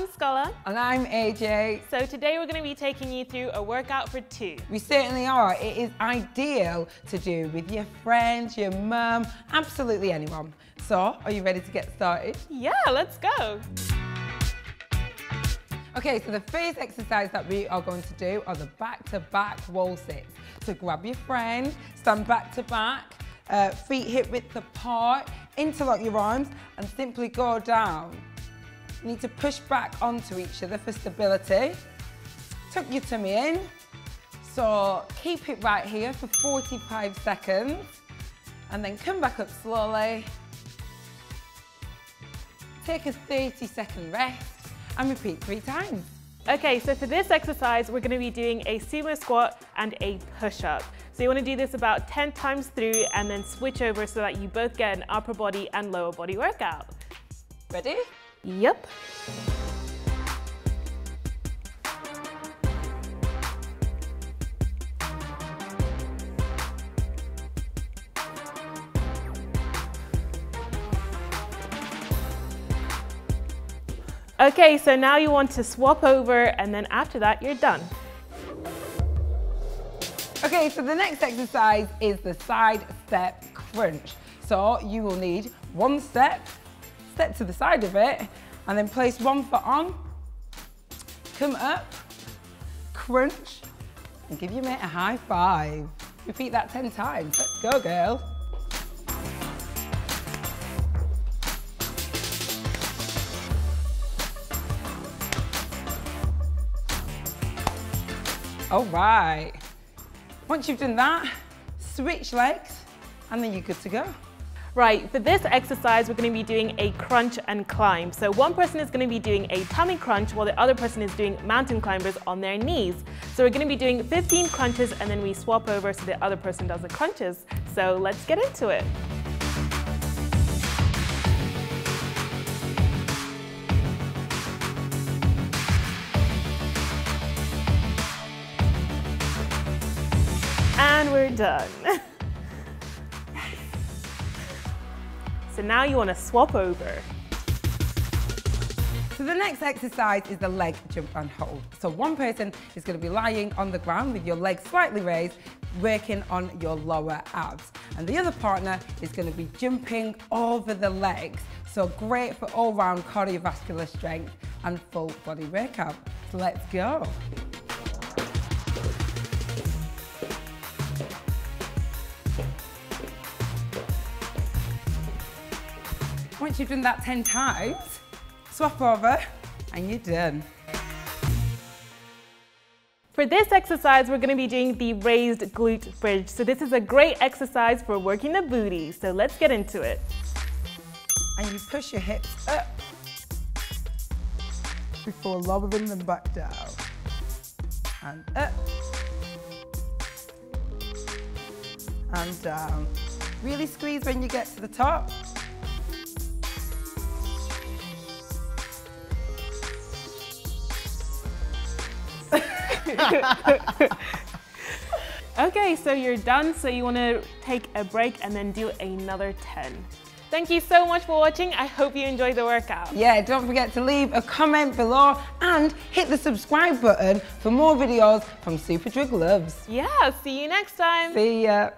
I'm Scholar. And I'm AJ. So today we're going to be taking you through a workout for two. We certainly are. It is ideal to do with your friends, your mum, absolutely anyone. So, are you ready to get started? Yeah, let's go. Okay, so the first exercise that we are going to do are the back-to-back wall sits. So grab your friend, stand back-to-back, feet hip width apart, interlock your arms and simply go down. You need to push back onto each other for stability. Tuck your tummy in. So keep it right here for 45 seconds and then come back up slowly. Take a 30-second rest. And repeat 3 times. Okay, so for this exercise, we're going to be doing a sumo squat and a push-up. So you want to do this about 10 times through and then switch over so that you both get an upper body and lower body workout. Ready? Yep. Okay, so now you want to swap over and then after that, you're done. Okay, so the next exercise is the side step crunch. So you will need 1 step, step to the side of it, and then place 1 foot on, come up, crunch, and give your mate a high five. Repeat that 10 times. Let's go, girl. All right. Once you've done that, switch legs and then you're good to go. Right, for this exercise, we're going to be doing a crunch and climb. So one person is going to be doing a tummy crunch while the other person is doing mountain climbers on their knees. So we're going to be doing 15 crunches and then we swap over so the other person does the crunches. So let's get into it. And we're done. So now you want to swap over. So the next exercise is the leg jump and hold. So one person is going to be lying on the ground with your legs slightly raised, working on your lower abs. And the other partner is going to be jumping over the legs. So great for all-round cardiovascular strength and full body workout. So let's go. Once you've done that 10 times, swap over and you're done. For this exercise, we're going to be doing the raised glute bridge. So this is a great exercise for working the booty. So let's get into it. And you push your hips up before lowering them back down. And up. And down. Really squeeze when you get to the top. Okay, so you're done, so you want to take a break and then do another 10. Thank you so much for watching. I hope you enjoyed the workout. Yeah, don't forget to leave a comment below and hit the subscribe button for more videos from Superdrug Loves. Yeah, see you next time. See ya.